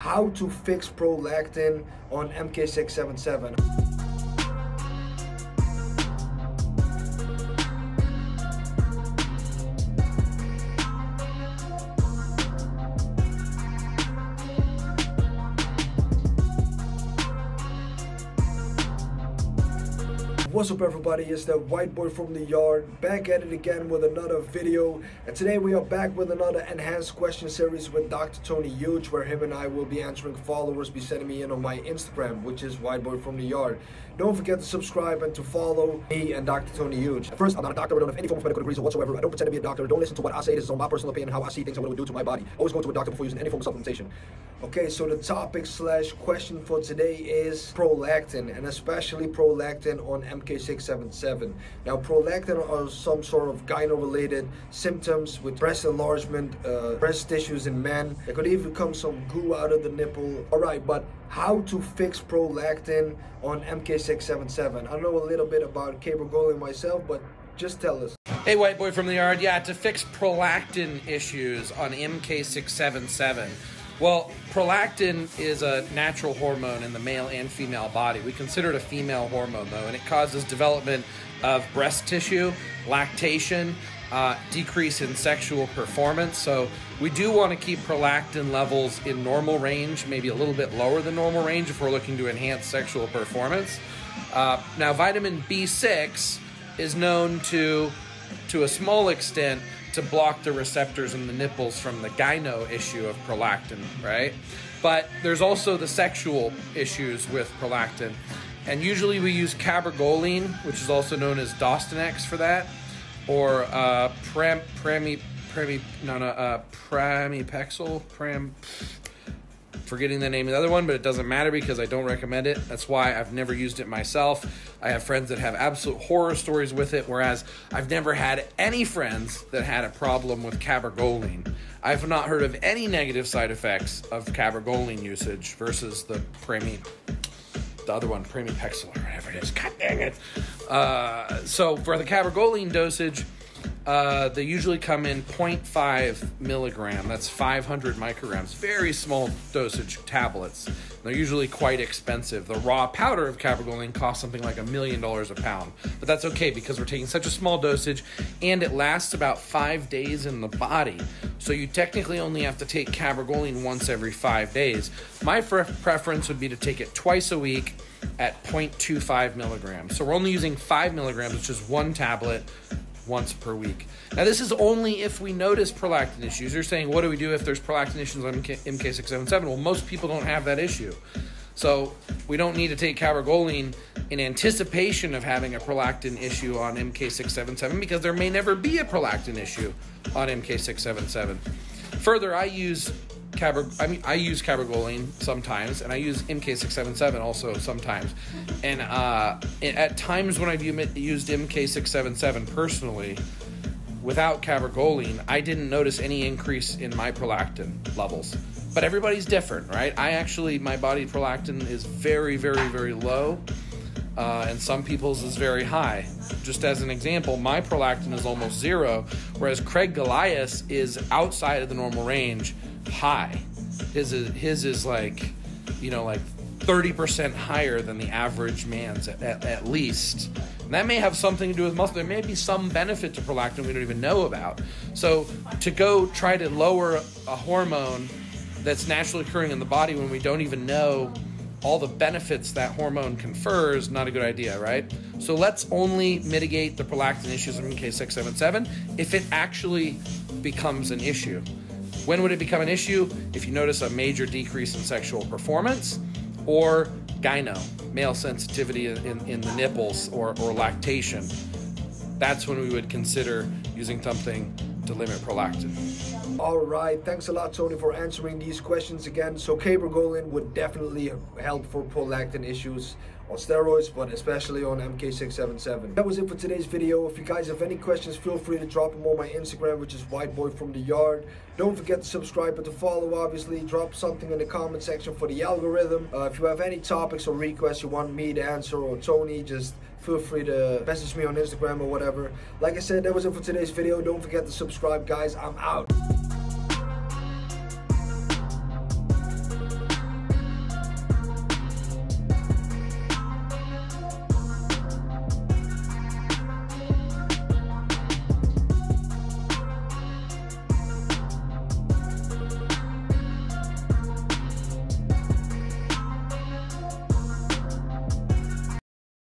How to fix prolactin on MK677. What's up everybody, it's that white boy from the yard, back at it again with another video. And today we are back with another enhanced question series with Dr. Tony Huge, where him and I will be answering followers be sending me in on my Instagram, which is white boy from the yard. Don't forget to subscribe and to follow me and Dr. Tony Huge. First, I'm not a doctor, I don't have any form of medical degrees whatsoever. I don't pretend to be a doctor, don't listen to what I say, this is all my personal opinion, how I see things and what it would do to my body. Always go to a doctor before using any form of supplementation. Okay, so the topic slash question for today is prolactin, and especially prolactin on MK677. Now, prolactin are some sort of gyno-related symptoms with breast enlargement, breast tissues in men. There could even come some goo out of the nipple. All right, but how to fix prolactin on MK677? I know a little bit about cabergoline myself, but just tell us. Hey, white boy from the yard. Yeah, to fix prolactin issues on MK677. Well, prolactin is a natural hormone in the male and female body. We consider it a female hormone, though, and it causes development of breast tissue, lactation, decrease in sexual performance. So we do want to keep prolactin levels in normal range, maybe a little bit lower than normal range if we're looking to enhance sexual performance. Now, vitamin B6 is known to a small extent, to block the receptors in the nipples from the gyno issue of prolactin, right? But there's also the sexual issues with prolactin. And usually we use cabergoline, which is also known as dostinex for that, or pramipexole. Forgetting the name of the other one, but it doesn't matter because I don't recommend it. That's why I've never used it myself. I have friends that have absolute horror stories with it, whereas I've never had any friends that had a problem with cabergoline. I've not heard of any negative side effects of cabergoline usage versus the other one, pramipexole or whatever it is. God dang it. So for the cabergoline dosage, they usually come in 0.5 milligram. That's 500 micrograms. Very small dosage tablets. They're usually quite expensive. The raw powder of cabergoline costs something like $1 million a pound. But that's okay because we're taking such a small dosage and it lasts about 5 days in the body. So you technically only have to take cabergoline once every 5 days. My preference would be to take it twice a week at 0.25 milligrams. So we're only using 5 milligrams, which is one tablet, once per week. Now, this is only if we notice prolactin issues. You're saying, what do we do if there's prolactin issues on MK677? Well, most people don't have that issue. So we don't need to take cabergoline in anticipation of having a prolactin issue on MK677 because there may never be a prolactin issue on MK677. Further, I use cabergoline sometimes, and I use MK677 also sometimes. And at times when I've used MK677 personally, without cabergoline, I didn't notice any increase in my prolactin levels. But everybody's different, right? My body prolactin is very, very, very low, and some people's is very high. Just as an example, my prolactin is almost zero, whereas Craig Goliath is outside of the normal range, high. His is like, you know, like 30% higher than the average man's at least. And that may have something to do with muscle. There may be some benefit to prolactin we don't even know about. So to go try to lower a hormone that's naturally occurring in the body when we don't even know all the benefits that hormone confers, not a good idea, right? So let's only mitigate the prolactin issues of MK677 if it actually becomes an issue. When would it become an issue? If you notice a major decrease in sexual performance or gyno, male sensitivity in the nipples or lactation. That's when we would consider using something to limit prolactin. All right, thanks a lot, Tony, for answering these questions again. So cabergoline would definitely help for prolactin issues on steroids, but especially on MK677. That was it for today's video. If you guys have any questions, feel free to drop them on my Instagram, which is whiteboyfromtheyard. Don't forget to subscribe and to follow, obviously. Drop something in the comment section for the algorithm. If you have any topics or requests you want me to answer or Tony, just feel free to message me on Instagram or whatever. Like I said, that was it for today's video. Don't forget to subscribe, guys. I'm out.